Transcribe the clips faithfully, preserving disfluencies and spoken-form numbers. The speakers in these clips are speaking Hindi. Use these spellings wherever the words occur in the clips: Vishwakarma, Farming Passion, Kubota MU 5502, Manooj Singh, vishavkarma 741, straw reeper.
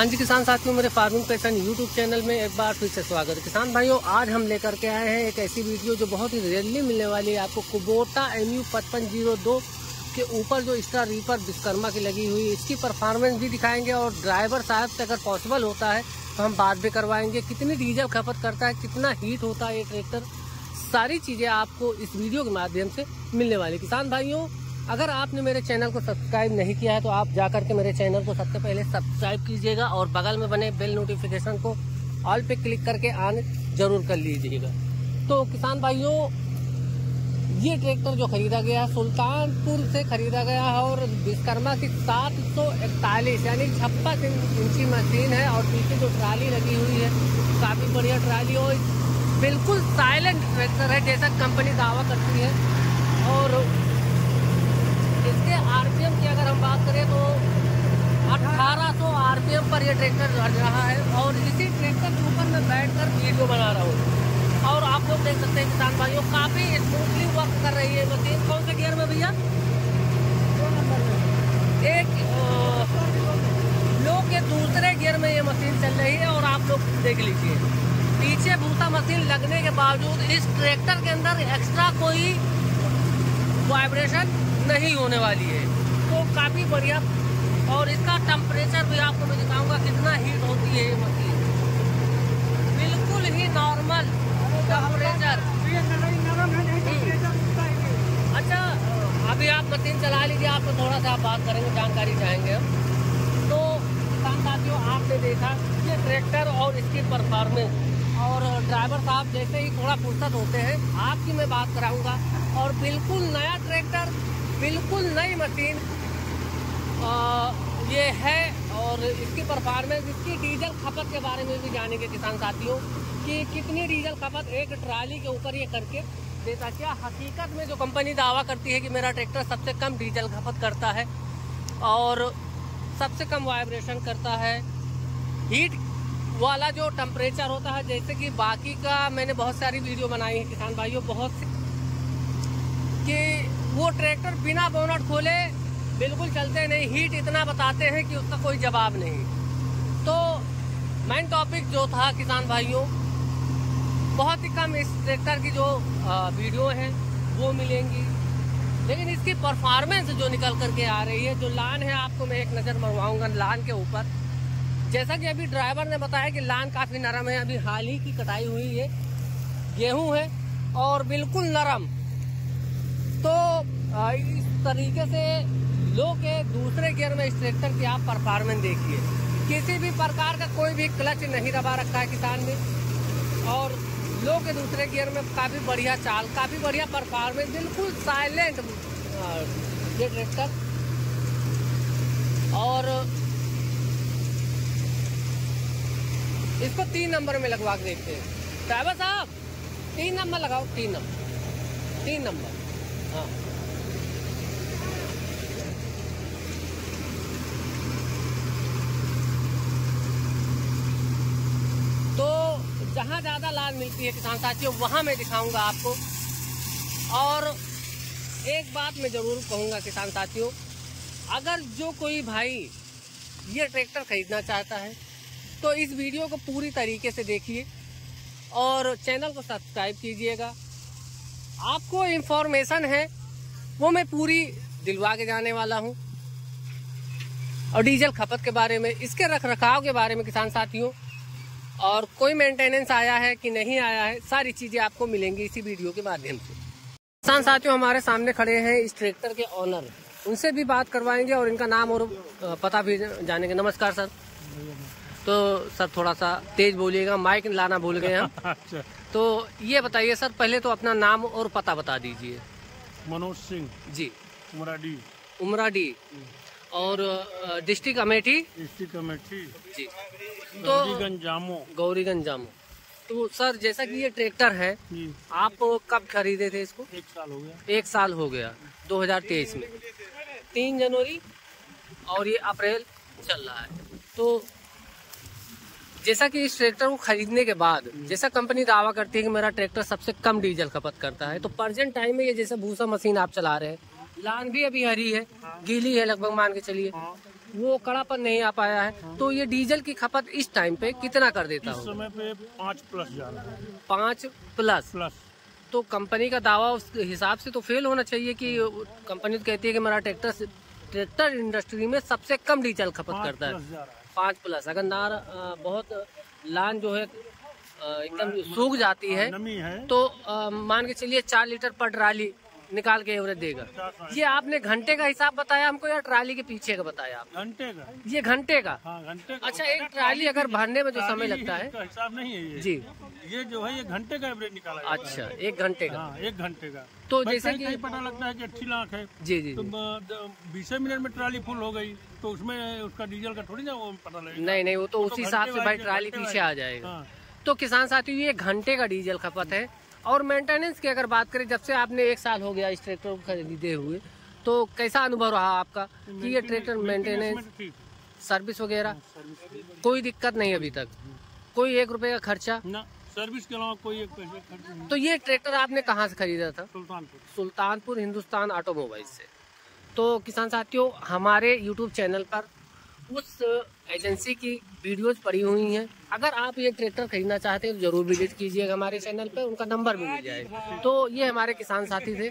हाँ जी किसान साथियों, मेरे फार्मिंग पैशन यूट्यूब चैनल में एक बार फिर से स्वागत है। किसान भाइयों, आज हम लेकर के आए हैं एक ऐसी वीडियो जो बहुत ही रेयरली मिलने वाली है आपको। कुबोटा एम यू पचपन सौ दो के ऊपर जो इसका रीपर विश्वकर्मा की लगी हुई, इसकी परफॉर्मेंस भी दिखाएंगे और ड्राइवर साहब से अगर पॉसिबल होता है तो हम बात भी करवाएंगे, कितनी डीजल खपत करता है, कितना हीट होता है ये ट्रैक्टर, सारी चीज़ें आपको इस वीडियो के माध्यम से मिलने वाली। किसान भाइयों, अगर आपने मेरे चैनल को सब्सक्राइब नहीं किया है तो आप जाकर के मेरे चैनल को सबसे पहले सब्सक्राइब कीजिएगा और बगल में बने बेल नोटिफिकेशन को ऑल पे क्लिक करके आन जरूर कर लीजिएगा। तो किसान भाइयों, ये ट्रैक्टर जो खरीदा गया है सुल्तानपुर से खरीदा गया है और विश्वकर्मा की सात सौ इकतालीस यानी छप्पन इंची मशीन है और पीछे जो ट्राली लगी हुई है काफ़ी बढ़िया ट्राली और बिल्कुल साइलेंट ट्रैक्टर है जैसा कंपनी दावा करती है। और इसके आरपीएम की अगर हम बात करें तो अठारह सौ आरपीएम पर यह ट्रैक्टर चल रहा है और इसी ट्रैक्टर के ऊपर मैं बैठकर वीडियो बना रहा हूँ और आप लोग देख सकते हैं किसान भाइयों, काफ़ी स्मूथली वर्क कर रही है मशीन। कौन से गियर में भैया? एक लो के दूसरे गियर में ये मशीन चल रही है और आप लोग देख लीजिए, पीछे भूसा मशीन लगने के बावजूद इस ट्रैक्टर के अंदर एक्स्ट्रा कोई वाइब्रेशन नहीं होने वाली है, तो काफ़ी बढ़िया। और इसका टेम्परेचर भी आपको मैं दिखाऊंगा कितना हीट होती है ये मशीन, बिल्कुल ही नॉर्मल टेम्परेचर। अच्छा, अभी आप मशीन चला लीजिए, आपको थोड़ा सा आप बात करेंगे, जानकारी चाहेंगे हम। तो किसान साथियों, आपने देखा ये ट्रैक्टर और इसकी परफॉर्मेंस, और ड्राइवर साहब जैसे ही थोड़ा फुर्सत होते हैं आपकी मैं बात कराऊंगा। और बिल्कुल नया ट्रैक्टर, बिल्कुल नई मशीन आ, ये है और इसकी परफॉर्मेंस, इसकी डीजल खपत के बारे में भी जानेंगे किसान साथियों कि कितनी डीजल खपत एक ट्राली के ऊपर ये करके देता। क्या हकीकत में जो कंपनी दावा करती है कि मेरा ट्रैक्टर सबसे कम डीजल खपत करता है और सबसे कम वाइब्रेशन करता है, हीट वाला जो टेम्परेचर होता है, जैसे कि बाकी का मैंने बहुत सारी वीडियो बनाई है किसान भाइयों, बहुत सी कि वो ट्रैक्टर बिना बोनट खोले बिल्कुल चलते नहीं, हीट इतना बताते हैं कि उसका कोई जवाब नहीं। तो मेन टॉपिक जो था किसान भाइयों, बहुत ही कम इस ट्रैक्टर की जो वीडियो हैं वो मिलेंगी, लेकिन इसकी परफॉर्मेंस जो निकल करके आ रही है, जो लान है आपको मैं एक नज़र मरवाऊँगा लान के ऊपर। जैसा कि अभी ड्राइवर ने बताया कि लान काफ़ी नरम है, अभी हाल ही की कटाई हुई है, गेहूं है और बिल्कुल नरम। तो इस तरीके से लो के दूसरे गियर में इस ट्रैक्टर की आप परफॉर्मेंस देखिए, किसी भी प्रकार का कोई भी क्लच नहीं दबा रखा है किसान ने, और लो के दूसरे गियर में काफ़ी बढ़िया चाल, काफ़ी बढ़िया परफॉर्मेंस, बिल्कुल साइलेंट ये ट्रैक्टर। और इसको तीन नंबर में लगवा के देखते हैं। ड्राइवर साहब तीन नंबर लगाओ, तीन नंबर, तीन नंबर, हाँ। तो जहाँ ज़्यादा लाल मिलती है किसान साथियों वहाँ मैं दिखाऊंगा आपको। और एक बात मैं ज़रूर कहूँगा किसान साथियों, अगर जो कोई भाई ये ट्रैक्टर खरीदना चाहता है तो इस वीडियो को पूरी तरीके से देखिए और चैनल को सब्सक्राइब कीजिएगा। आपको इन्फॉर्मेशन है वो मैं पूरी दिलवा के जाने वाला हूँ, और डीजल खपत के बारे में, इसके रख रखाव के बारे में किसान साथियों, और कोई मेंटेनेंस आया है कि नहीं आया है, सारी चीज़ें आपको मिलेंगी इसी वीडियो के माध्यम से। किसान साथियों, हमारे सामने खड़े हैं इस ट्रैक्टर के ऑनर, उनसे भी बात करवाएंगे और इनका नाम और पता भी जानेंगे। नमस्कार सर। तो सर थोड़ा सा तेज बोलिएगा, माइक लाना भूल गए हम। तो ये बताइए सर, पहले तो अपना नाम और पता बता दीजिए। मनोज सिंह जी, उमराडी, उमराडी और डिस्ट्रिक्ट अमेठी, डिस्ट्रिक्ट अमेठी जी, तो गंजामो, गौरी गंजामो। तो सर जैसा कि ये ट्रैक्टर है, आप कब खरीदे थे इसको? एक साल हो गया, एक साल हो गया, दो हजार तेईस में, तीन जनवरी और ये अप्रैल चल रहा है। तो जैसा कि इस ट्रैक्टर को खरीदने के बाद, जैसा कंपनी दावा करती है कि मेरा ट्रैक्टर सबसे कम डीजल खपत करता है, तो प्रेजेंट टाइम में ये जैसे भूसा मशीन आप चला रहे हैं, लान भी अभी हरी है, गीली है लगभग मान के चलिए, वो कड़ापन नहीं आ पाया है, तो ये डीजल की खपत इस टाइम पे कितना कर देता है? इस समय पे पाँच प्लस जा रहा है। पाँच प्लस प्लस तो कंपनी का दावा उस हिसाब से तो फेल होना चाहिए कि कंपनी तो कहती है कि मेरा ट्रैक्टर ट्रैक्टर इंडस्ट्री में सबसे कम डीजल खपत करता है। पाँच प्लस अगर नार बहुत लान जो है एकदम सूख जाती है, है। तो मान के चलिए चार लीटर पर ट्राली निकाल के एवरेज देगा। ये आपने घंटे का हिसाब बताया हमको या ट्राली के पीछे का बताया? घंटे का। ये घंटे का, हाँ, घंटे का। अच्छा, एक ट्राली अगर भरने में जो समय लगता है हिसाब नहीं है ये। जी, ये जो है ये घंटे का एवरेज निकाला। अच्छा, एक घंटे का। हाँ, एक घंटे का। तो जैसे कि पता लगता है कि अच्छी लाख है, जी जी, बीस मिनट में ट्राली फुल हो गई तो उसमें उसका डीजल का थोड़ी ना वो पता लगेगा। नहीं नहीं, वो तो उसी हिसाब से भाई ट्राली पीछे आ जाएगा। तो किसान साथियों, ये घंटे का डीजल खपत है। और मेंटेनेंस की अगर बात करें, जब से आपने एक साल हो गया इस ट्रैक्टर को खरीदे हुए, तो कैसा अनुभव रहा आपका कि ये ट्रैक्टर मेंटेनेंस, सर्विस वगैरह कोई दिक्कत नहीं अभी तक? कोई एक रुपए का खर्चा ना, सर्विस के अलावा कोई एक पैसे का खर्चा। तो ये ट्रैक्टर आपने कहाँ से खरीदा था? सुल्तानपुर। सुल्तानपुर हिंदुस्तान ऑटोमोबाइल से। तो किसान साथियों, हमारे यूट्यूब चैनल पर उस एजेंसी की वीडियोस पड़ी हुई हैं। अगर आप ये ट्रैक्टर खरीदना चाहते हैं तो जरूर विजिट कीजिएगा हमारे चैनल पे, उनका नंबर भी मिल जाएगा। तो ये हमारे किसान साथी थे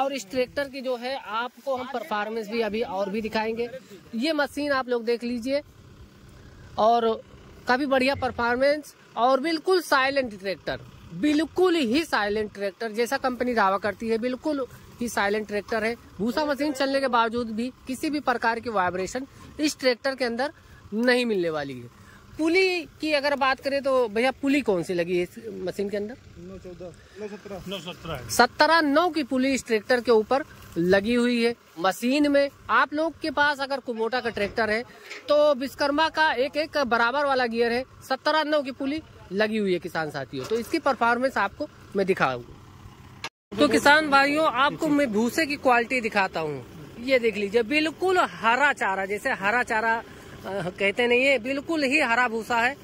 और इस ट्रैक्टर की जो है आपको हम परफॉर्मेंस भी अभी और भी दिखाएंगे। ये मशीन आप लोग देख लीजिए और काफ़ी बढ़िया परफॉर्मेंस और बिल्कुल साइलेंट ट्रैक्टर, बिल्कुल ही साइलेंट ट्रैक्टर जैसा कंपनी दावा करती है, बिल्कुल ही साइलेंट ट्रैक्टर है। भूसा मशीन चलने के बावजूद भी किसी भी प्रकार की वाइब्रेशन इस ट्रैक्टर के अंदर नहीं मिलने वाली है। पुली की अगर बात करें तो भैया पुली कौन सी लगी है इस मशीन के अंदर? नौ चौदह, नौ सत्रह, सत्रह नौ की पुली इस ट्रैक्टर के ऊपर लगी हुई है मशीन में। आप लोग के पास अगर कुबोटा का ट्रैक्टर है तो विश्वकर्मा का एक एक बराबर वाला गियर है, सत्रह नौ की पुली लगी हुई है किसान साथियों। तो इसकी परफॉर्मेंस आपको मैं दिखाऊंगा। तो किसान भाइयों, आपको मैं भूसे की क्वालिटी दिखाता हूँ। ये देख लीजिए, बिल्कुल हरा चारा, जैसे हरा चारा कहते नहीं है, बिल्कुल ही हरा भूसा है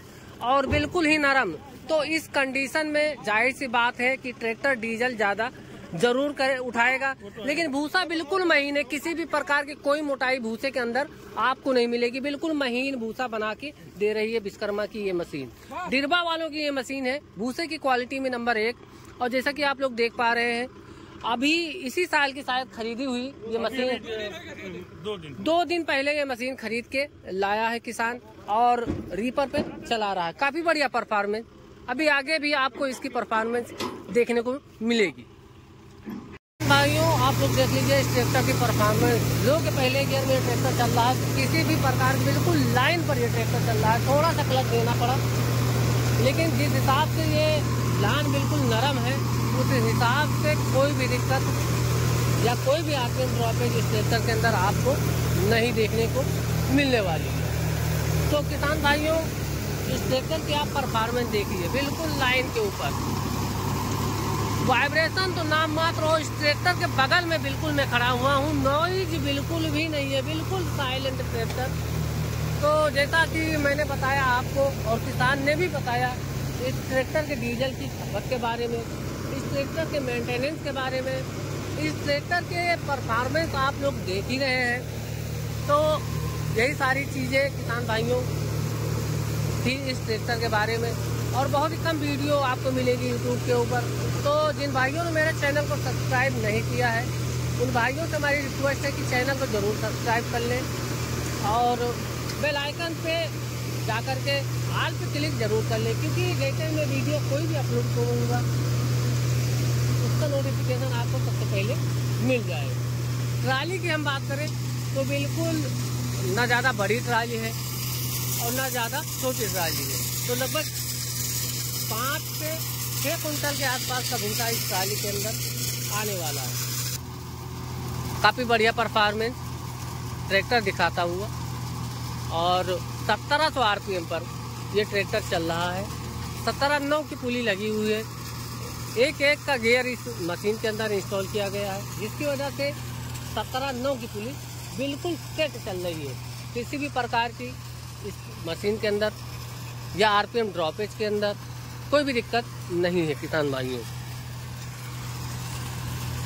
और बिल्कुल ही नरम। तो इस कंडीशन में जाहिर सी बात है कि ट्रैक्टर डीजल ज्यादा जरूर करे उठाएगा, लेकिन भूसा बिल्कुल महीन है। किसी भी प्रकार की कोई मोटाई भूसे के अंदर आपको नहीं मिलेगी, बिल्कुल महीन भूसा बना के दे रही है विश्वकर्मा की ये मशीन। डिरबा वालों की ये मशीन है। भूसे की क्वालिटी में नंबर एक। और जैसा कि आप लोग देख पा रहे हैं, अभी इसी साल की शायद खरीदी हुई ये मशीन, दो दिन दो दिन पहले ये मशीन खरीद के लाया है किसान और रीपर पे चला रहा है। काफी बढ़िया परफॉर्मेंस। अभी आगे भी आपको इसकी परफॉर्मेंस देखने को मिलेगी। भाइयों, आप लोग देख लीजिए इस ट्रैक्टर की परफॉर्मेंस। लोग के पहले गियर में ट्रैक्टर चल रहा है, किसी भी प्रकार की बिल्कुल लाइन पर ये ट्रैक्टर चल रहा है। थोड़ा सा क्लच देना पड़ा, लेकिन जिस हिसाब से ये लाइन बिल्कुल नरम है उस हिसाब से कोई भी दिक्कत या कोई भी आर्थिक ड्रॉपेज इस ट्रैक्टर के अंदर आपको नहीं देखने को मिलने वाली है। तो किसान भाइयों, इस ट्रैक्टर की आप परफॉर्मेंस देखिए, बिल्कुल लाइन के ऊपर। वाइब्रेशन तो नाम मात्र हो। इस ट्रैक्टर के बगल में बिल्कुल मैं खड़ा हुआ हूँ, नॉइज बिल्कुल भी नहीं है, बिल्कुल साइलेंट ट्रैक्टर। तो जैसा कि मैंने बताया आपको और किसान ने भी बताया इस ट्रैक्टर के डीजल की खपत के बारे में, इस ट्रैक्टर के मेंटेनेंस के बारे में, इस ट्रैक्टर के परफॉर्मेंस आप लोग देख ही रहे हैं। तो यही सारी चीज़ें किसान भाइयों थी इस ट्रैक्टर के बारे में और बहुत ही कम वीडियो आपको मिलेगी यूट्यूब के ऊपर। तो जिन भाइयों ने मेरे चैनल को सब्सक्राइब नहीं किया है उन भाइयों से हमारी रिक्वेस्ट है कि चैनल को ज़रूर सब्सक्राइब कर लें और बेल आइकन पे जा कर के आल पे क्लिक ज़रूर कर लें, क्योंकि जैसे मैं वीडियो कोई भी अपलोड करूँगा नोटिफिकेशन आपको सबसे पहले मिल जाएगा। ट्राली की हम बात करें तो बिल्कुल ना ज़्यादा बड़ी ट्राली है और ना ज़्यादा छोटी ट्राली है। तो लगभग पाँच से छः कुंटल के आसपास का भूसा इस ट्राली के अंदर आने वाला है। काफ़ी बढ़िया परफॉर्मेंस ट्रैक्टर दिखाता हुआ और सत्रह सौ आर पी एम पर यह ट्रैक्टर चल रहा है। सत्रह नौ की पुली लगी हुई है। एक एक का गियर इस मशीन के अंदर इंस्टॉल किया गया है, जिसकी वजह से सत्रह नौ की पुली बिल्कुल सेट चल रही है। किसी भी प्रकार की इस मशीन के अंदर या आरपीएम ड्रॉपेज के अंदर कोई भी दिक्कत नहीं है किसान भाइयों।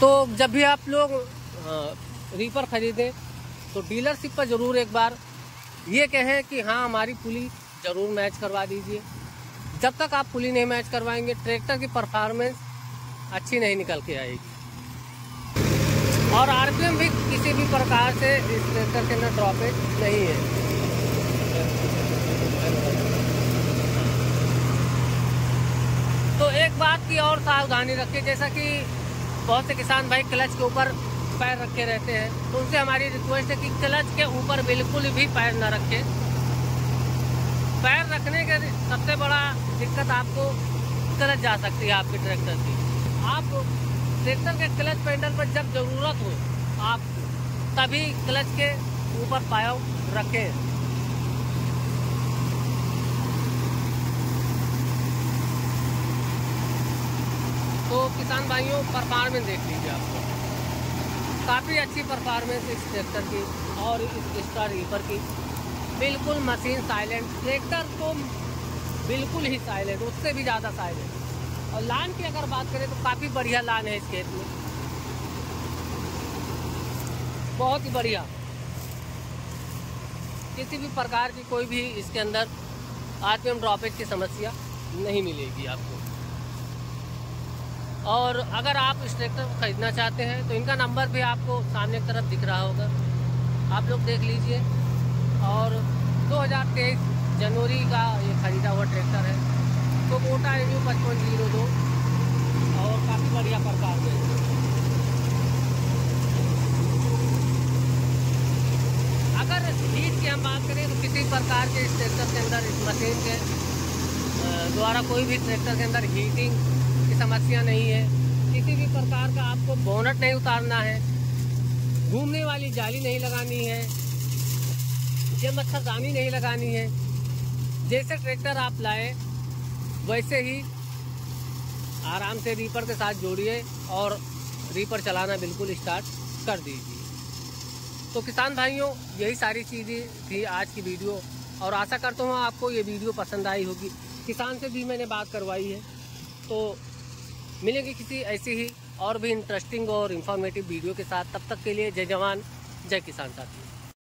तो जब भी आप लोग रीपर खरीदें तो डीलरशिप पर ज़रूर एक बार ये कहें कि हाँ हमारी पुली ज़रूर मैच करवा दीजिए। जब तक आप पुली नहीं मैच करवाएंगे ट्रैक्टर की परफॉर्मेंस अच्छी नहीं निकल के आएगी, और आरपीएम भी किसी भी प्रकार से इस ट्रैक्टर के अंदर ड्रॉपेज नहीं है। तो एक बात की और सावधानी रखिए, जैसा कि बहुत से किसान भाई क्लच के ऊपर पैर रखे रहते हैं, तो उनसे हमारी रिक्वेस्ट है कि क्लच के ऊपर बिल्कुल भी पैर ना रखें। पैर रखने के सबसे बड़ा दिक्कत आपको क्लच जा सकती है आपके ट्रैक्टर की। आप ट्रैक्टर के क्लच पैडल पर जब ज़रूरत हो आपको, तभी क्लच के ऊपर पाँव रखें। तो किसान भाइयों परफॉर्मेंस देख लीजिए, आपको काफ़ी अच्छी परफॉर्मेंस इस ट्रैक्टर की और इसका रीपर की। बिल्कुल मशीन साइलेंट, ट्रैक्टर तो बिल्कुल ही साइलेंट, उससे भी ज़्यादा साइलेंट। और लान की अगर बात करें तो काफ़ी बढ़िया लान है इस खेत में, बहुत ही बढ़िया। किसी भी प्रकार की कोई भी इसके अंदर आरपीएम ड्रॉपेज की समस्या नहीं मिलेगी आपको। और अगर आप इस ट्रैक्टर को ख़रीदना चाहते हैं तो इनका नंबर भी आपको सामने की तरफ दिख रहा होगा, आप लोग देख लीजिए। और दो हज़ार तेईस जनवरी का ये ख़रीदा हुआ ट्रैक्टर है, तो कोबोटा एमयू पचपन जीरो दो, और काफ़ी बढ़िया प्रकार है। अगर हीट की हम बात करें तो किसी प्रकार के इस ट्रैक्टर के अंदर, इस मशीन के द्वारा कोई भी ट्रैक्टर के अंदर हीटिंग समस्या नहीं है। किसी भी प्रकार का आपको बोनट नहीं उतारना है, घूमने वाली जाली नहीं लगानी है, ये मच्छरदानी नहीं लगानी है। जैसे ट्रैक्टर आप लाए वैसे ही आराम से रीपर के साथ जोड़िए और रीपर चलाना बिल्कुल स्टार्ट कर दीजिए। तो किसान भाइयों यही सारी चीज़ें थी आज की वीडियो, और आशा करता हूँ आपको ये वीडियो पसंद आई होगी। किसान से भी मैंने बात करवाई है, तो मिलेंगे किसी ऐसी ही और भी इंटरेस्टिंग और इन्फॉर्मेटिव वीडियो के साथ। तब तक के लिए जय जवान जय किसान साथियों।